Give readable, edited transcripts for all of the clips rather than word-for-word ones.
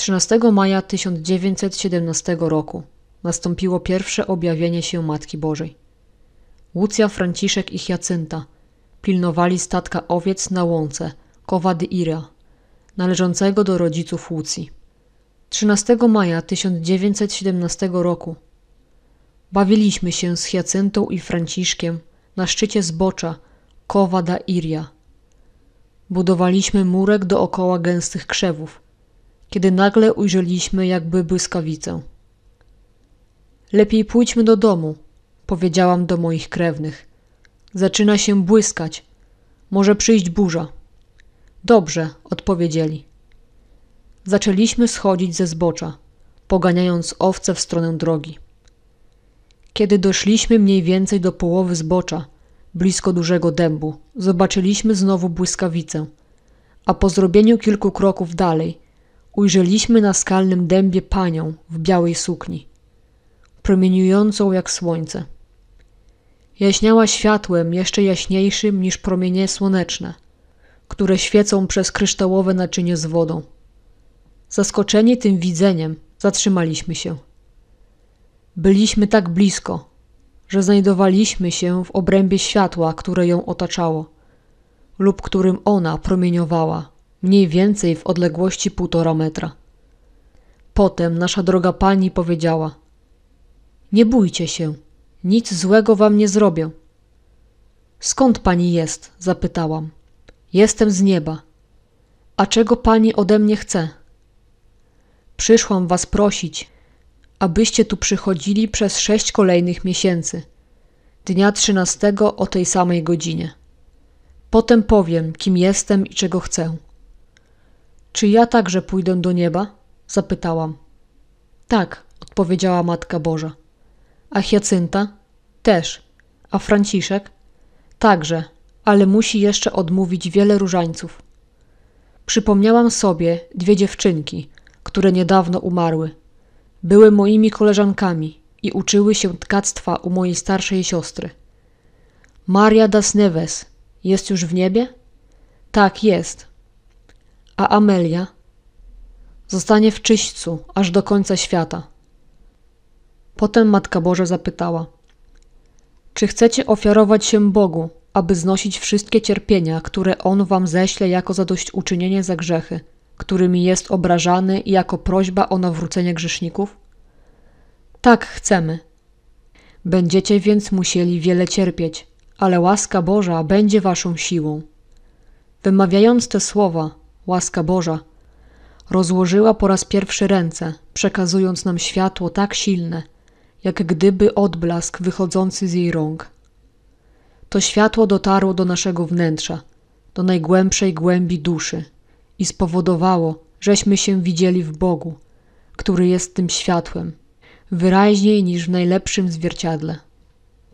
13 maja 1917 roku nastąpiło pierwsze objawienie się Matki Bożej. Łucja, Franciszek i Hiacynta pilnowali statka owiec na łące Cova da Iria, należącego do rodziców Łucji. 13 maja 1917 roku bawiliśmy się z Hiacyntą i Franciszkiem na szczycie zbocza Cova da Iria. Budowaliśmy murek dookoła gęstych krzewów, kiedy nagle ujrzeliśmy jakby błyskawicę. Lepiej pójdźmy do domu, powiedziałam do moich krewnych. Zaczyna się błyskać, może przyjść burza. Dobrze, odpowiedzieli. Zaczęliśmy schodzić ze zbocza, poganiając owce w stronę drogi. Kiedy doszliśmy mniej więcej do połowy zbocza, blisko dużego dębu, zobaczyliśmy znowu błyskawicę, a po zrobieniu kilku kroków dalej ujrzeliśmy na skalnym dębie panią w białej sukni, promieniującą jak słońce. Jaśniała światłem jeszcze jaśniejszym niż promienie słoneczne, które świecą przez kryształowe naczynie z wodą. Zaskoczeni tym widzeniem zatrzymaliśmy się. Byliśmy tak blisko, że znajdowaliśmy się w obrębie światła, które ją otaczało lub którym ona promieniowała, mniej więcej w odległości 1,5 metra. Potem nasza droga pani powiedziała: nie bójcie się, nic złego wam nie zrobię. Skąd pani jest? Zapytałam. Jestem z nieba. A czego pani ode mnie chce? Przyszłam was prosić, abyście tu przychodzili przez 6 kolejnych miesięcy, dnia 13 o tej samej godzinie. Potem powiem, kim jestem i czego chcę. Czy ja także pójdę do nieba? Zapytałam. Tak, odpowiedziała Matka Boża. A Hiacynta? Też. A Franciszek? Także, ale musi jeszcze odmówić wiele różańców. Przypomniałam sobie 2 dziewczynki, które niedawno umarły. Były moimi koleżankami i uczyły się tkactwa u mojej starszej siostry. Maria das Neves jest już w niebie? Tak, jest. A Amelia? Zostanie w czyśćcu aż do końca świata. Potem Matka Boża zapytała: czy chcecie ofiarować się Bogu, aby znosić wszystkie cierpienia, które On wam ześle jako zadośćuczynienie za grzechy, którymi jest obrażany, i jako prośba o nawrócenie grzeszników? Tak, chcemy. Będziecie więc musieli wiele cierpieć, ale łaska Boża będzie waszą siłą. Wymawiając te słowa, łaska Boża rozłożyła po raz pierwszy ręce, przekazując nam światło tak silne, jak gdyby odblask wychodzący z jej rąk. To światło dotarło do naszego wnętrza, do najgłębszej głębi duszy i spowodowało, żeśmy się widzieli w Bogu, który jest tym światłem, wyraźniej niż w najlepszym zwierciadle.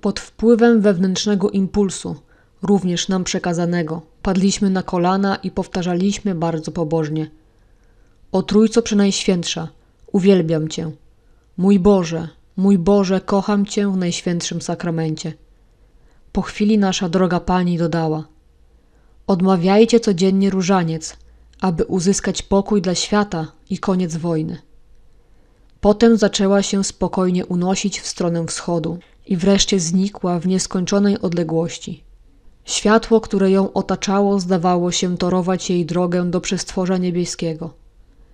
Pod wpływem wewnętrznego impulsu, również nam przekazanego, padliśmy na kolana i powtarzaliśmy bardzo pobożnie: o Trójco Przenajświętsza, uwielbiam Cię. Mój Boże, kocham Cię w Najświętszym Sakramencie. Po chwili nasza droga Pani dodała: odmawiajcie codziennie różaniec, aby uzyskać pokój dla świata i koniec wojny. Potem zaczęła się spokojnie unosić w stronę wschodu i wreszcie znikła w nieskończonej odległości. Światło, które ją otaczało, zdawało się torować jej drogę do przestworza niebieskiego.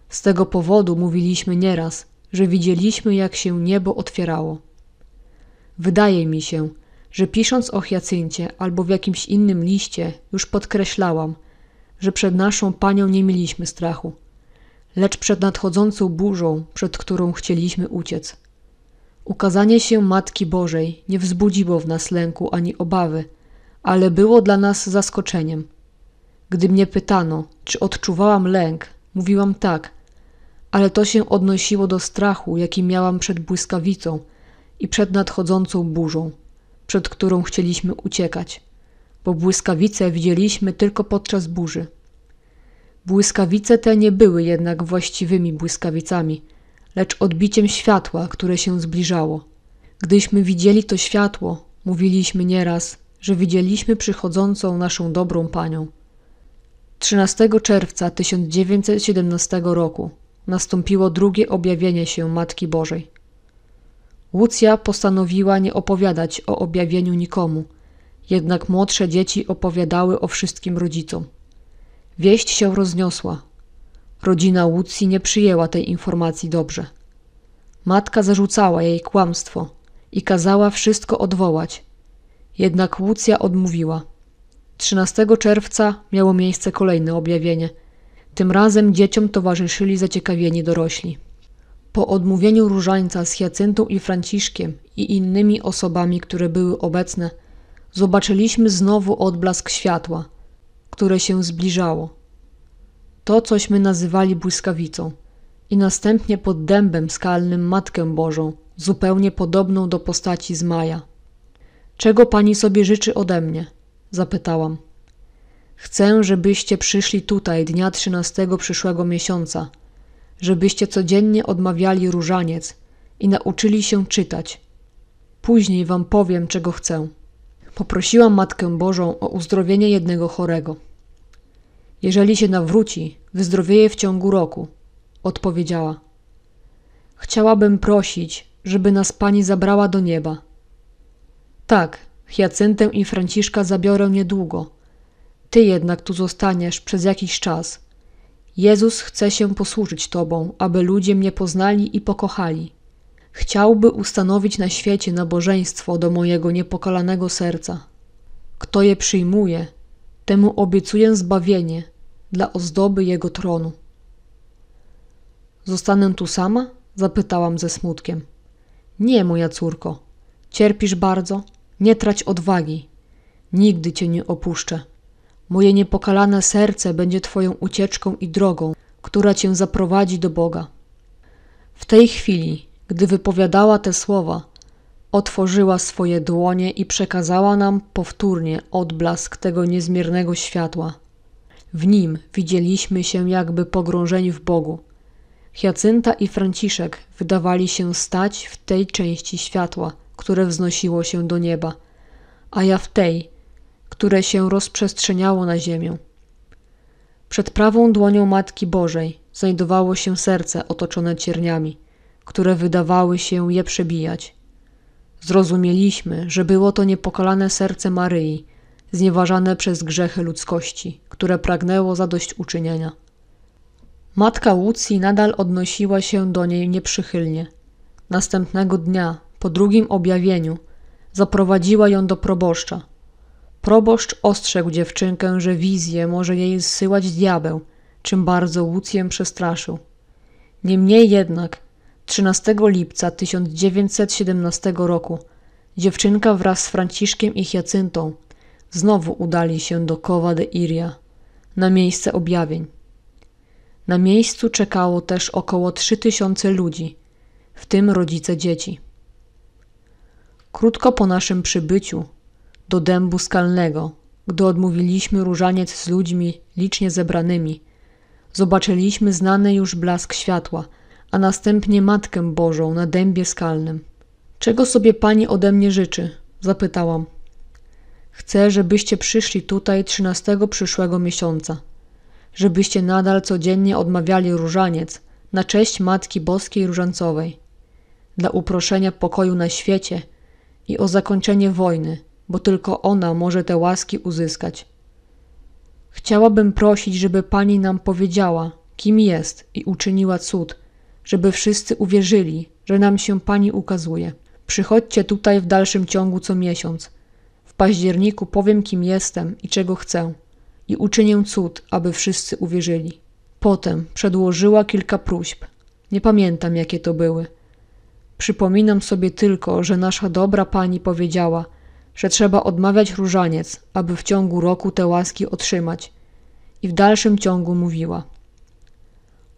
Z tego powodu mówiliśmy nieraz, że widzieliśmy, jak się niebo otwierało. Wydaje mi się, że pisząc o Hiacyncie albo w jakimś innym liście już podkreślałam, że przed naszą panią nie mieliśmy strachu, lecz przed nadchodzącą burzą, przed którą chcieliśmy uciec. Ukazanie się Matki Bożej nie wzbudziło w nas lęku ani obawy, ale było dla nas zaskoczeniem. Gdy mnie pytano, czy odczuwałam lęk, mówiłam tak, ale to się odnosiło do strachu, jaki miałam przed błyskawicą i przed nadchodzącą burzą, przed którą chcieliśmy uciekać, bo błyskawice widzieliśmy tylko podczas burzy. Błyskawice te nie były jednak właściwymi błyskawicami, lecz odbiciem światła, które się zbliżało. Gdyśmy widzieli to światło, mówiliśmy nieraz, że widzieliśmy przychodzącą naszą dobrą panią. 13 czerwca 1917 roku nastąpiło drugie objawienie się Matki Bożej. Łucja postanowiła nie opowiadać o objawieniu nikomu, jednak młodsze dzieci opowiadały o wszystkim rodzicom. Wieść się rozniosła. Rodzina Łucji nie przyjęła tej informacji dobrze. Matka zarzucała jej kłamstwo i kazała wszystko odwołać. Jednak Łucja odmówiła. 13 czerwca miało miejsce kolejne objawienie. Tym razem dzieciom towarzyszyli zaciekawieni dorośli. Po odmówieniu różańca z Hiacyntą i Franciszkiem i innymi osobami, które były obecne, zobaczyliśmy znowu odblask światła, które się zbliżało. To, cośmy nazywali błyskawicą, i następnie pod dębem skalnym Matkę Bożą, zupełnie podobną do postaci z Maja. Czego pani sobie życzy ode mnie? Zapytałam. Chcę, żebyście przyszli tutaj dnia 13 przyszłego miesiąca, żebyście codziennie odmawiali różaniec i nauczyli się czytać. Później wam powiem, czego chcę. Poprosiłam Matkę Bożą o uzdrowienie jednego chorego. Jeżeli się nawróci, wyzdrowieje w ciągu roku, odpowiedziała. Chciałabym prosić, żeby nas pani zabrała do nieba. Tak, Hiacyntę i Franciszka zabiorę niedługo. Ty jednak tu zostaniesz przez jakiś czas. Jezus chce się posłużyć tobą, aby ludzie mnie poznali i pokochali. Chciałby ustanowić na świecie nabożeństwo do mojego niepokalanego serca. Kto je przyjmuje, temu obiecuję zbawienie dla ozdoby jego tronu. Zostanę tu sama? Zapytałam ze smutkiem. Nie, moja córko. Cierpisz bardzo? Nie trać odwagi. Nigdy cię nie opuszczę. Moje niepokalane serce będzie twoją ucieczką i drogą, która cię zaprowadzi do Boga. W tej chwili, gdy wypowiadała te słowa, otworzyła swoje dłonie i przekazała nam powtórnie odblask tego niezmiernego światła. W nim widzieliśmy się jakby pogrążeni w Bogu. Hiacynta i Franciszek wydawali się stać w tej części światła, które wznosiło się do nieba, a ja w tej, które się rozprzestrzeniało na ziemię. Przed prawą dłonią Matki Bożej znajdowało się serce otoczone cierniami, które wydawały się je przebijać. Zrozumieliśmy, że było to niepokalane serce Maryi, znieważane przez grzechy ludzkości, które pragnęło zadośćuczynienia. Matka Łucji nadal odnosiła się do niej nieprzychylnie. Następnego dnia, po drugim objawieniu, zaprowadziła ją do proboszcza. Proboszcz ostrzegł dziewczynkę, że wizję może jej zsyłać diabeł, czym bardzo Łucję przestraszył. Niemniej jednak 13 lipca 1917 roku dziewczynka wraz z Franciszkiem i Hiacyntą znowu udali się do Cova da Iria, na miejsce objawień. Na miejscu czekało też około 3000 ludzi, w tym rodzice dzieci. Krótko po naszym przybyciu do dębu skalnego, gdy odmówiliśmy różaniec z ludźmi licznie zebranymi, zobaczyliśmy znany już blask światła, a następnie Matkę Bożą na dębie skalnym. Czego sobie pani ode mnie życzy? Zapytałam. Chcę, żebyście przyszli tutaj 13 przyszłego miesiąca, żebyście nadal codziennie odmawiali różaniec na cześć Matki Boskiej Różańcowej, dla uproszenia pokoju na świecie i o zakończenie wojny, bo tylko ona może te łaski uzyskać. Chciałabym prosić, żeby pani nam powiedziała, kim jest i uczyniła cud, żeby wszyscy uwierzyli, że nam się pani ukazuje. Przychodźcie tutaj w dalszym ciągu co miesiąc. W październiku powiem, kim jestem i czego chcę i uczynię cud, aby wszyscy uwierzyli. Potem przedłożyła kilka próśb. Nie pamiętam, jakie to były. Przypominam sobie tylko, że nasza dobra pani powiedziała, że trzeba odmawiać różaniec, aby w ciągu roku te łaski otrzymać. I w dalszym ciągu mówiła.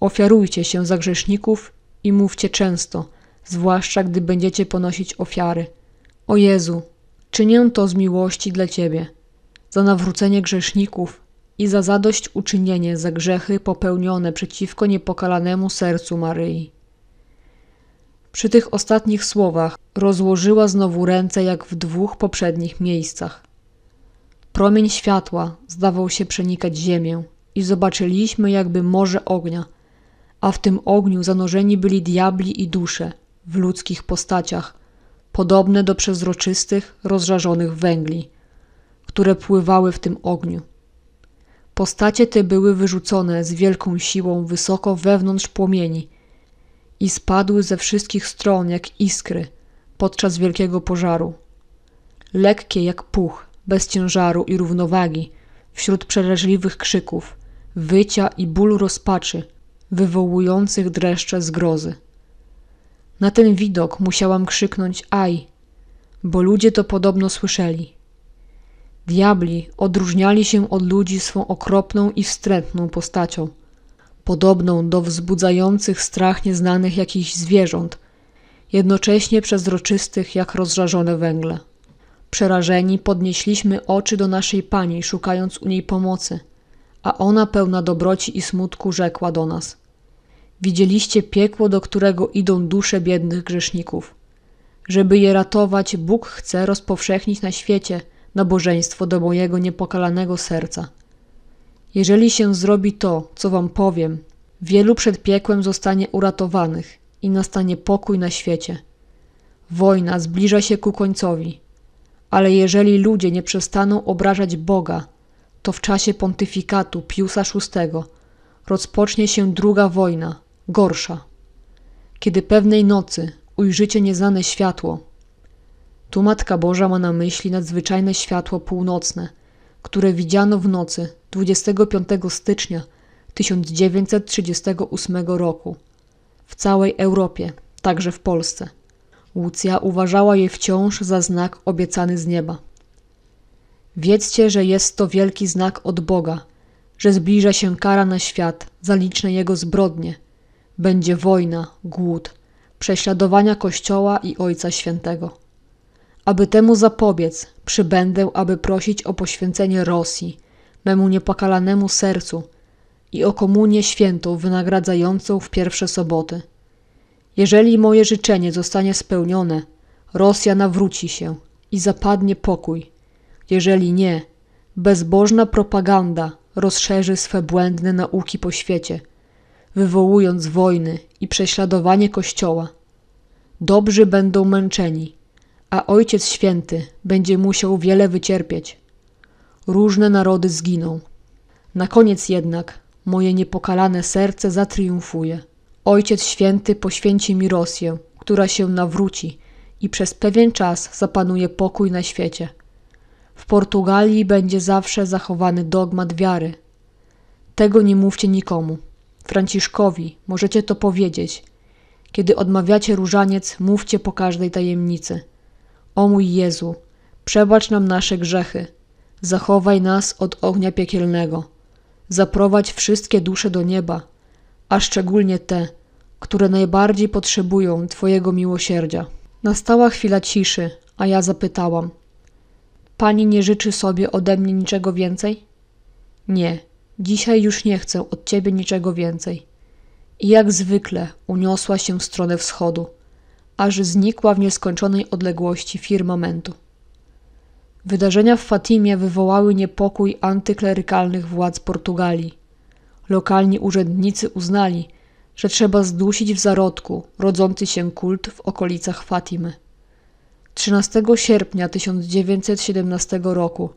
Ofiarujcie się za grzeszników i mówcie często, zwłaszcza gdy będziecie ponosić ofiary. O Jezu, czynię to z miłości dla Ciebie, za nawrócenie grzeszników i za zadośćuczynienie za grzechy popełnione przeciwko niepokalanemu sercu Maryi. Przy tych ostatnich słowach rozłożyła znowu ręce jak w dwóch poprzednich miejscach. Promień światła zdawał się przenikać ziemię i zobaczyliśmy jakby morze ognia, a w tym ogniu zanurzeni byli diabli i dusze w ludzkich postaciach, podobne do przezroczystych, rozżarzonych węgli, które pływały w tym ogniu. Postacie te były wyrzucone z wielką siłą wysoko wewnątrz płomieni i spadły ze wszystkich stron jak iskry podczas wielkiego pożaru. Lekkie jak puch, bez ciężaru i równowagi, wśród przeraźliwych krzyków, wycia i bólu rozpaczy, wywołujących dreszcze zgrozy. Na ten widok musiałam krzyknąć aj, bo ludzie to podobno słyszeli. Diabli odróżniali się od ludzi swą okropną i wstrętną postacią, podobną do wzbudzających strach nieznanych jakichś zwierząt, jednocześnie przezroczystych jak rozżarzone węgle. Przerażeni podnieśliśmy oczy do naszej Pani, szukając u niej pomocy, a ona pełna dobroci i smutku rzekła do nas: widzieliście piekło, do którego idą dusze biednych grzeszników. Żeby je ratować, Bóg chce rozpowszechnić na świecie nabożeństwo do mojego niepokalanego serca. Jeżeli się zrobi to, co wam powiem, wielu przed piekłem zostanie uratowanych i nastanie pokój na świecie. Wojna zbliża się ku końcowi, ale jeżeli ludzie nie przestaną obrażać Boga, to w czasie pontyfikatu Piusa VI rozpocznie się druga wojna, gorsza. Kiedy pewnej nocy ujrzycie nieznane światło, tu Matka Boża ma na myśli nadzwyczajne światło północne, które widziano w nocy 25 stycznia 1938 roku w całej Europie, także w Polsce. Łucja uważała je wciąż za znak obiecany z nieba. Wiedzcie, że jest to wielki znak od Boga, że zbliża się kara na świat za liczne jego zbrodnie. Będzie wojna, głód, prześladowania Kościoła i Ojca Świętego. Aby temu zapobiec, przybędę, aby prosić o poświęcenie Rosji, memu niepokalanemu sercu i o komunię świętą wynagradzającą w pierwsze soboty. Jeżeli moje życzenie zostanie spełnione, Rosja nawróci się i zapadnie pokój. Jeżeli nie, bezbożna propaganda rozszerzy swe błędne nauki po świecie, wywołując wojny i prześladowanie Kościoła. Dobrzy będą męczeni, a Ojciec Święty będzie musiał wiele wycierpieć. Różne narody zginą. Na koniec jednak moje niepokalane serce zatriumfuje. Ojciec Święty poświęci mi Rosję, która się nawróci i przez pewien czas zapanuje pokój na świecie. W Portugalii będzie zawsze zachowany dogmat wiary. Tego nie mówcie nikomu. Franciszkowi możecie to powiedzieć. Kiedy odmawiacie różaniec, mówcie po każdej tajemnicy: o mój Jezu, przebacz nam nasze grzechy, zachowaj nas od ognia piekielnego, zaprowadź wszystkie dusze do nieba, a szczególnie te, które najbardziej potrzebują Twojego miłosierdzia. Nastała chwila ciszy, a ja zapytałam: Pani nie życzy sobie ode mnie niczego więcej? Nie, dzisiaj już nie chcę od Ciebie niczego więcej. I jak zwykle uniosła się w stronę wschodu, aż znikła w nieskończonej odległości firmamentu. Wydarzenia w Fatimie wywołały niepokój antyklerykalnych władz Portugalii. Lokalni urzędnicy uznali, że trzeba zdusić w zarodku rodzący się kult w okolicach Fatimy. 13 sierpnia 1917 roku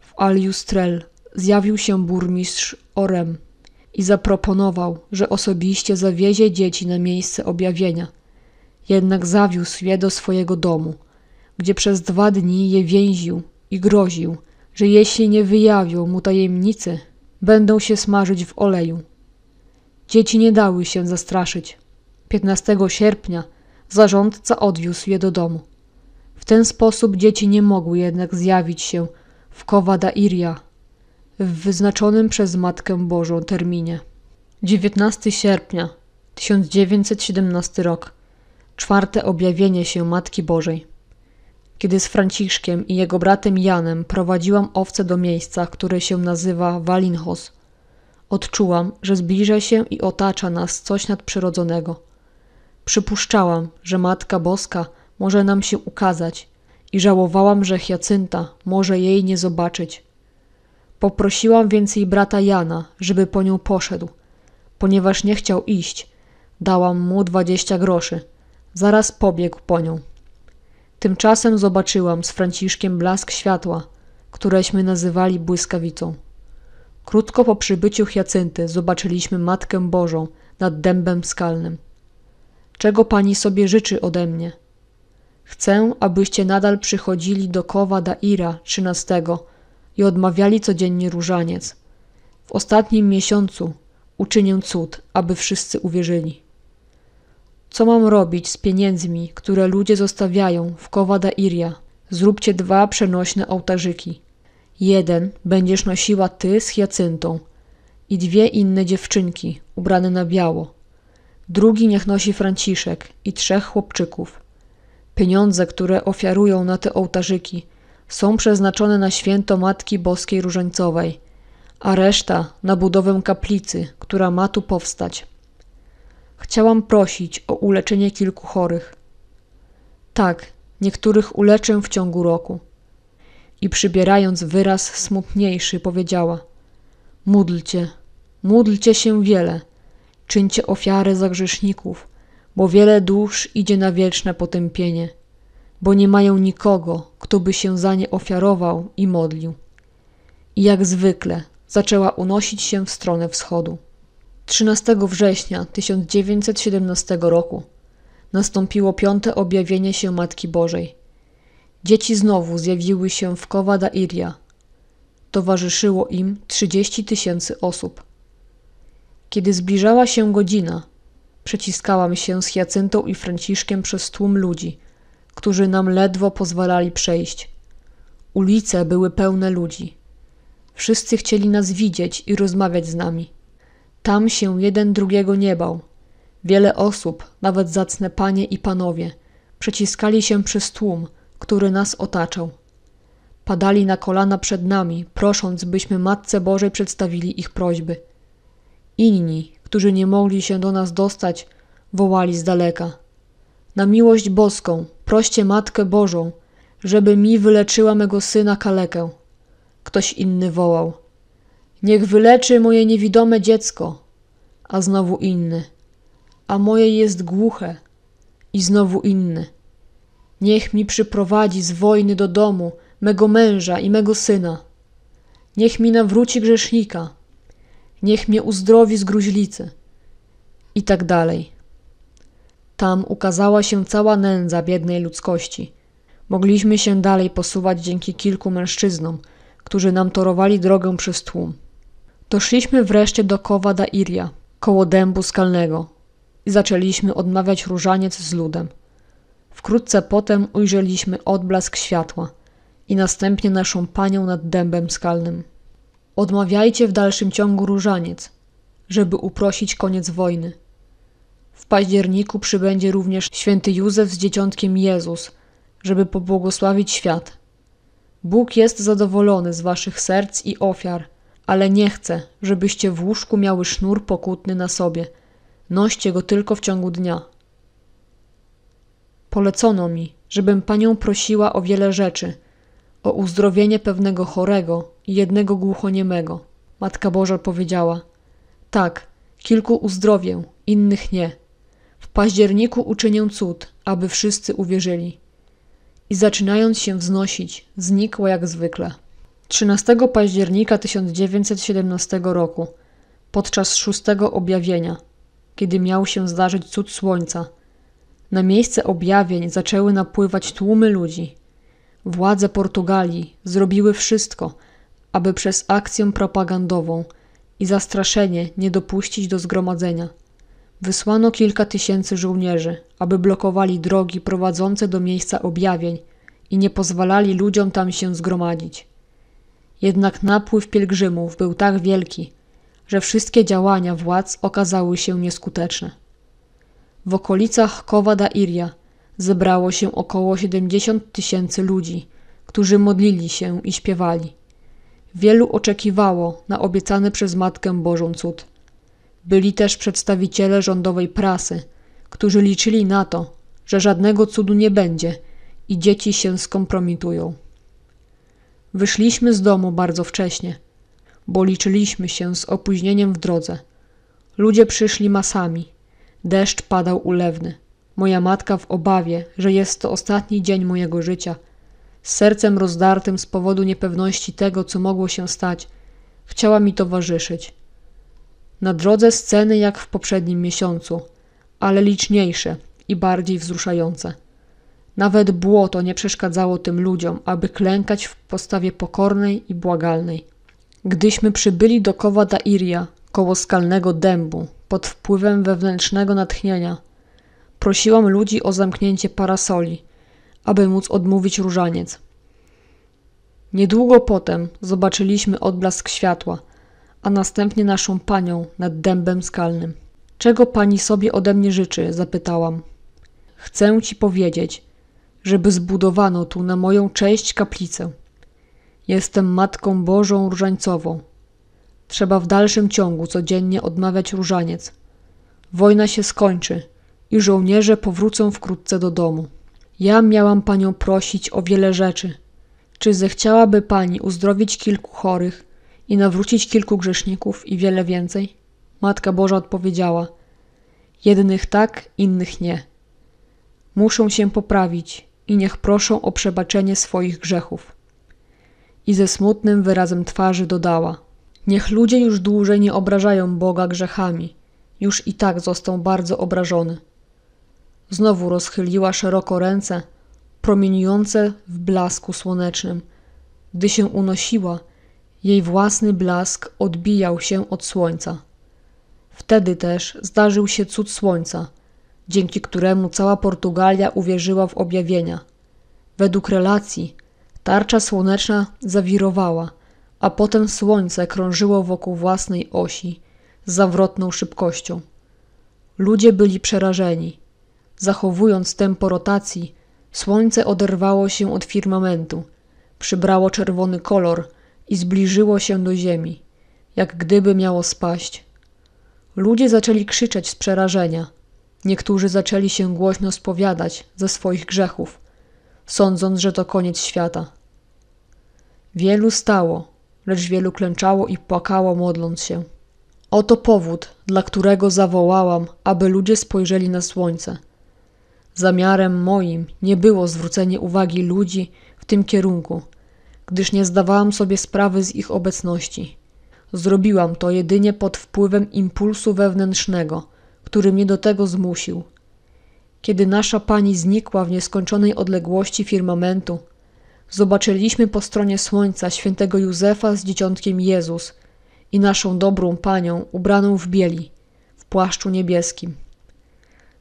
w Aljustrel zjawił się burmistrz Orem i zaproponował, że osobiście zawiezie dzieci na miejsce objawienia, jednak zawiózł je do swojego domu, gdzie przez 2 dni je więził i groził, że jeśli nie wyjawią mu tajemnicy, będą się smażyć w oleju. Dzieci nie dały się zastraszyć. 15 sierpnia zarządca odwiózł je do domu. W ten sposób dzieci nie mogły jednak zjawić się w Cova da Iria w wyznaczonym przez Matkę Bożą terminie. 19 sierpnia 1917 rok. Czwarte objawienie się Matki Bożej. Kiedy z Franciszkiem i jego bratem Janem prowadziłam owce do miejsca, które się nazywa Valinhos, odczułam, że zbliża się i otacza nas coś nadprzyrodzonego. Przypuszczałam, że Matka Boska może nam się ukazać i żałowałam, że Hiacynta może jej nie zobaczyć. Poprosiłam więc jej brata Jana, żeby po nią poszedł, ponieważ nie chciał iść. Dałam mu 20 groszy. Zaraz pobiegł po nią. Tymczasem zobaczyłam z Franciszkiem blask światła, któreśmy nazywali błyskawicą. Krótko po przybyciu Hiacynty zobaczyliśmy Matkę Bożą nad dębem skalnym. Czego Pani sobie życzy ode mnie? Chcę, abyście nadal przychodzili do Cova da Iria 13 i odmawiali codziennie różaniec. W ostatnim miesiącu uczynię cud, aby wszyscy uwierzyli. Co mam robić z pieniędzmi, które ludzie zostawiają w Cova da Iria? Zróbcie 2 przenośne ołtarzyki. Jeden będziesz nosiła ty z Hiacyntą i 2 inne dziewczynki ubrane na biało. Drugi niech nosi Franciszek i 3 chłopczyków. Pieniądze, które ofiarują na te ołtarzyki, są przeznaczone na święto Matki Boskiej Różańcowej, a reszta na budowę kaplicy, która ma tu powstać. Chciałam prosić o uleczenie kilku chorych. Tak, niektórych uleczę w ciągu roku. I przybierając wyraz smutniejszy, powiedziała: módlcie się wiele, czyńcie ofiarę za grzeszników, bo wiele dusz idzie na wieczne potępienie, bo nie mają nikogo, kto by się za nie ofiarował i modlił. I jak zwykle zaczęła unosić się w stronę wschodu. 13 września 1917 roku nastąpiło 5. objawienie się Matki Bożej. Dzieci znowu zjawiły się w Cova da Iria. Towarzyszyło im 30 000 osób. Kiedy zbliżała się godzina, przeciskałam się z Hiacyntą i Franciszkiem przez tłum ludzi, którzy nam ledwo pozwalali przejść. Ulice były pełne ludzi. Wszyscy chcieli nas widzieć i rozmawiać z nami. Tam się jeden drugiego nie bał. Wiele osób, nawet zacne panie i panowie, przeciskali się przez tłum, który nas otaczał. Padali na kolana przed nami, prosząc, byśmy Matce Bożej przedstawili ich prośby. Inni, którzy nie mogli się do nas dostać, wołali z daleka: na miłość boską, proście Matkę Bożą, żeby mi wyleczyła mego syna kalekę. Ktoś inny wołał: niech wyleczy moje niewidome dziecko. A znowu inny: a moje jest głuche. I znowu inny: niech mi przyprowadzi z wojny do domu mego męża i mego syna. Niech mi nawróci grzesznika. Niech mnie uzdrowi z gruźlicy. I tak dalej. Tam ukazała się cała nędza biednej ludzkości. Mogliśmy się dalej posuwać dzięki kilku mężczyznom, którzy nam torowali drogę przez tłum. Doszliśmy wreszcie do Cova da Iria, koło dębu skalnego, i zaczęliśmy odmawiać różaniec z ludem. Wkrótce potem ujrzeliśmy odblask światła i następnie naszą Panią nad dębem skalnym. Odmawiajcie w dalszym ciągu różaniec, żeby uprosić koniec wojny. W październiku przybędzie również Święty Józef z Dzieciątkiem Jezus, żeby pobłogosławić świat. Bóg jest zadowolony z waszych serc i ofiar, ale nie chce, żebyście w łóżku miały sznur pokutny na sobie. Noście go tylko w ciągu dnia. Polecono mi, żebym Panią prosiła o wiele rzeczy, o uzdrowienie pewnego chorego i jednego głuchoniemego. Matka Boża powiedziała: tak, kilku uzdrowię, innych nie. W październiku uczynię cud, aby wszyscy uwierzyli. I zaczynając się wznosić, znikło jak zwykle. 13 października 1917 roku, podczas 6. objawienia, kiedy miał się zdarzyć cud słońca, na miejsce objawień zaczęły napływać tłumy ludzi. Władze Portugalii zrobiły wszystko, aby przez akcję propagandową i zastraszenie nie dopuścić do zgromadzenia. Wysłano kilka tysięcy żołnierzy, aby blokowali drogi prowadzące do miejsca objawień i nie pozwalali ludziom tam się zgromadzić. Jednak napływ pielgrzymów był tak wielki, że wszystkie działania władz okazały się nieskuteczne. W okolicach Cova da Iria zebrało się około 70 000 ludzi, którzy modlili się i śpiewali. Wielu oczekiwało na obiecany przez Matkę Bożą cud. Byli też przedstawiciele rządowej prasy, którzy liczyli na to, że żadnego cudu nie będzie i dzieci się skompromitują. Wyszliśmy z domu bardzo wcześnie, bo liczyliśmy się z opóźnieniem w drodze. Ludzie przyszli masami. Deszcz padał ulewny. Moja matka w obawie, że jest to ostatni dzień mojego życia. Z sercem rozdartym z powodu niepewności tego, co mogło się stać, chciała mi towarzyszyć. Na drodze sceny jak w poprzednim miesiącu, ale liczniejsze i bardziej wzruszające. Nawet błoto nie przeszkadzało tym ludziom, aby klękać w postawie pokornej i błagalnej. Gdyśmy przybyli do Cova da Iria, koło skalnego dębu, pod wpływem wewnętrznego natchnienia, prosiłam ludzi o zamknięcie parasoli, aby móc odmówić różaniec. Niedługo potem zobaczyliśmy odblask światła, a następnie naszą panią nad dębem skalnym. Czego pani sobie ode mnie życzy? Zapytałam. Chcę ci powiedzieć, żeby zbudowano tu na moją cześć kaplicę. Jestem Matką Bożą Różańcową. Trzeba w dalszym ciągu codziennie odmawiać różaniec. Wojna się skończy i żołnierze powrócą wkrótce do domu. Ja miałam panią prosić o wiele rzeczy. Czy zechciałaby pani uzdrowić kilku chorych i nawrócić kilku grzeszników i wiele więcej? Matka Boża odpowiedziała: jednych tak, innych nie. Muszą się poprawić i niech proszą o przebaczenie swoich grzechów. I ze smutnym wyrazem twarzy dodała: niech ludzie już dłużej nie obrażają Boga grzechami, już i tak został bardzo obrażony. Znowu rozchyliła szeroko ręce, promieniujące w blasku słonecznym. Gdy się unosiła, jej własny blask odbijał się od słońca. Wtedy też zdarzył się cud słońca, dzięki któremu cała Portugalia uwierzyła w objawienia. Według relacji tarcza słoneczna zawirowała, a potem słońce krążyło wokół własnej osi z zawrotną szybkością. Ludzie byli przerażeni. Zachowując tempo rotacji, słońce oderwało się od firmamentu, przybrało czerwony kolor i zbliżyło się do ziemi, jak gdyby miało spaść. Ludzie zaczęli krzyczeć z przerażenia. Niektórzy zaczęli się głośno spowiadać ze swoich grzechów, sądząc, że to koniec świata. Wielu stało, lecz wielu klęczało i płakało, modląc się. Oto powód, dla którego zawołałam, aby ludzie spojrzeli na słońce. Zamiarem moim nie było zwrócenie uwagi ludzi w tym kierunku, gdyż nie zdawałam sobie sprawy z ich obecności. Zrobiłam to jedynie pod wpływem impulsu wewnętrznego, który mnie do tego zmusił. Kiedy nasza pani znikła w nieskończonej odległości firmamentu, zobaczyliśmy po stronie słońca świętego Józefa z dzieciątkiem Jezus i naszą dobrą panią ubraną w bieli, w płaszczu niebieskim.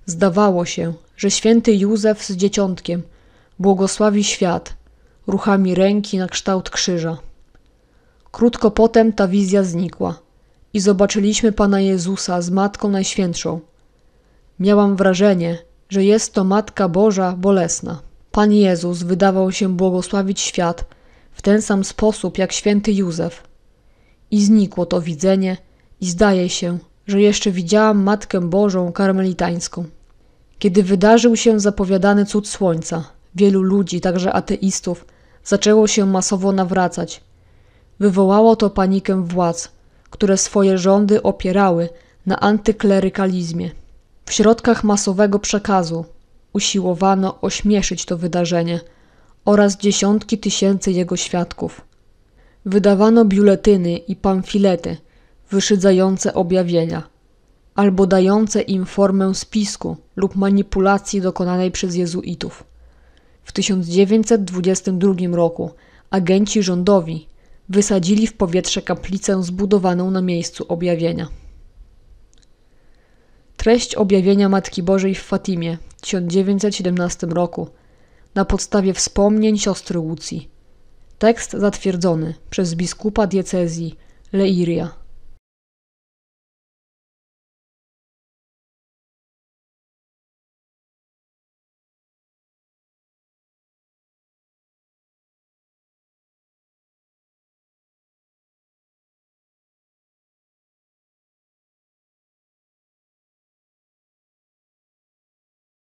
Zdawało się, że święty Józef z dzieciątkiem błogosławi świat ruchami ręki na kształt krzyża. Krótko potem ta wizja znikła i zobaczyliśmy Pana Jezusa z Matką Najświętszą. Miałam wrażenie, że jest to Matka Boża bolesna. Pan Jezus wydawał się błogosławić świat w ten sam sposób jak święty Józef. I znikło to widzenie i zdaje się, że jeszcze widziałam Matkę Bożą karmelitańską. Kiedy wydarzył się zapowiadany cud słońca, wielu ludzi, także ateistów, zaczęło się masowo nawracać. Wywołało to panikę władz, które swoje rządy opierały na antyklerykalizmie. W środkach masowego przekazu usiłowano ośmieszyć to wydarzenie oraz dziesiątki tysięcy jego świadków. Wydawano biuletyny i pamfilety wyszydzające objawienia albo dające im formę spisku lub manipulacji dokonanej przez jezuitów. W 1922 roku agenci rządowi wysadzili w powietrze kaplicę zbudowaną na miejscu objawienia. Treść objawienia Matki Bożej w Fatimie w 1917 roku na podstawie wspomnień siostry Łucji. Tekst zatwierdzony przez biskupa diecezji Leiria.